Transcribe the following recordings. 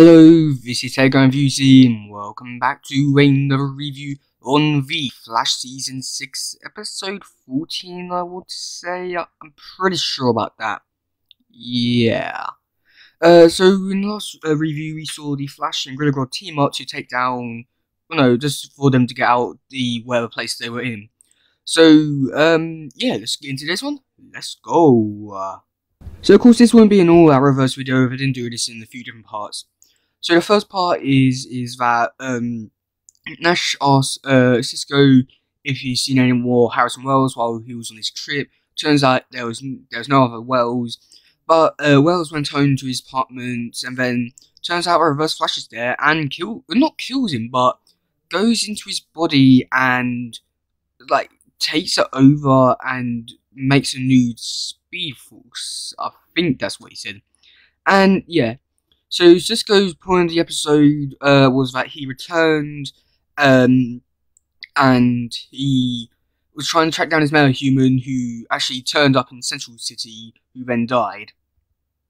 Hello, this is Teddy and Vuezy, and welcome back to another review on The Flash Season 6, Episode 14, I would say. I'm pretty sure about that. Yeah. So, in the last review, we saw the Flash and Gorilla Grodd team up to take down, just for them to get out whatever place they were in. So, yeah, let's get into this one. Let's go. So, of course, this wouldn't be an all-out reverse video if I didn't do this in a few different parts. So the first part is that Nash asks Cisco if he's seen any more Harrison Wells while he was on his trip. Turns out there was no other Wells, but Wells went home to his apartment, and then turns out Reverse Flash is there and not kills him, but goes into his body and like takes it over and makes a new Speed Force. I think that's what he said, and yeah. So Cisco's point of the episode was that he returned and he was trying to track down his male human who actually turned up in Central City, who then died.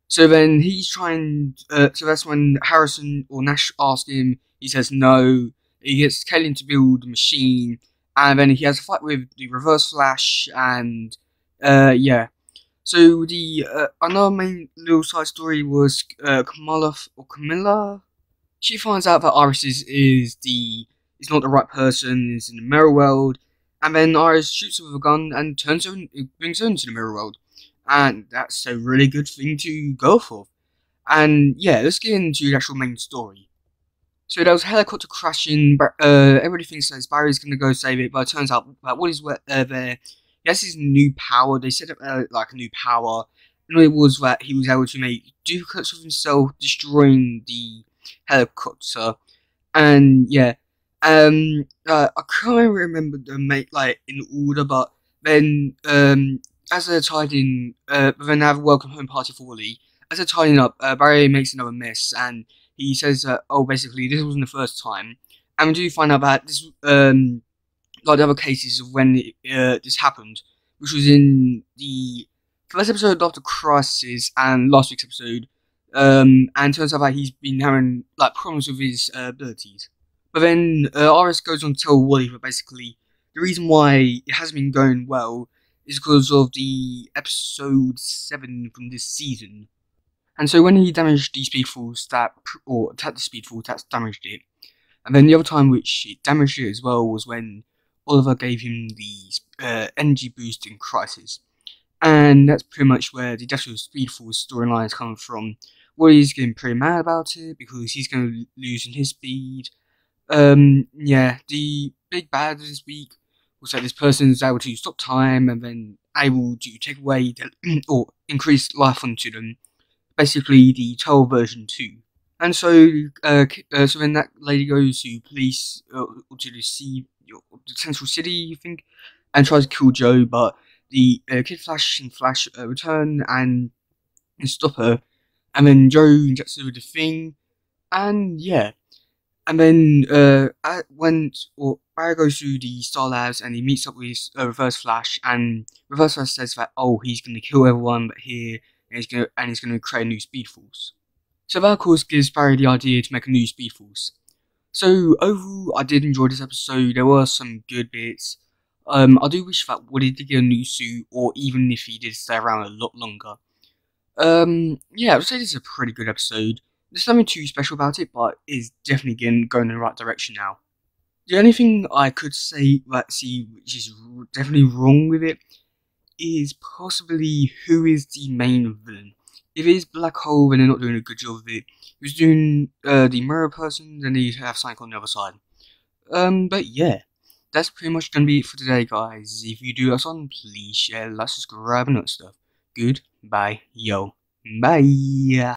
So then he's trying, so that's when Harrison or Nash asked him, he says no, he gets Caitlin to build a machine, and then he has a fight with the Reverse Flash, and yeah. So the another main little side story was Camilla. She finds out that Iris is not the right person, is in the mirror world, and then Iris shoots her with a gun and brings her into the mirror world, and that's a really good thing to go for. And yeah, let's get into the actual main story. So there was a helicopter crashing, but everybody thinks that Barry's gonna go save it, but it turns out that Wally's there. Yes, his new power, they said like a new power, and it was that he was able to make duplicates of himself, destroying the helicopter. And yeah, I can't remember the in order, but then as they're tidying, then they have a welcome home party for Wally. As they're tidying up, Barry makes another mess, and he says, "Oh, basically this wasn't the first time." And we do find out that this like the other cases of when this happened, which was in the first episode after Crisis and last week's episode, and turns out that he's been having like problems with his abilities. But then Iris goes on to tell Wally that basically the reason why it hasn't been going well is because of the episode 7 from this season. And so when he damaged the Speed Force, or attacked the Speed Force, that's damaged it. And then the other time which it damaged it as well was when Oliver gave him the energy boost in Crisis. And that's pretty much where the Dash of Speed Force storyline is coming from. Wally's getting pretty mad about it because he's going to lose in his speed. Yeah, the big bad this week was that this person is able to stop time and then able to take away or increase life onto them. Basically, the Toll version 2. And so, so then that lady goes to police to receive the Central City, you think, and tries to kill Joe, but the Kid Flash and Flash return and stop her, and then Joe injects her with the thing, and yeah, and then Barry goes through the Star Labs and he meets up with Reverse Flash, and Reverse Flash says that he's going to kill everyone but here, and he's going to create a new Speed Force. So that of course gives Barry the idea to make a new Speed Force. So overall, I did enjoy this episode. There were some good bits. I do wish that Wally did get a new suit, or even if he did stay around a lot longer. Yeah, I would say this is a pretty good episode. There's nothing too special about it, but it's definitely going in the right direction now. The only thing I could say which is definitely wrong with it is possibly who is the main villain. If it is Black Hole, then they're not doing a good job of it. If it's doing the mirror person, then they have something on the other side. But yeah, that's pretty much going to be it for today, guys. If you do us on, please share, like, subscribe, and all that stuff. Goodbye, yo. Bye.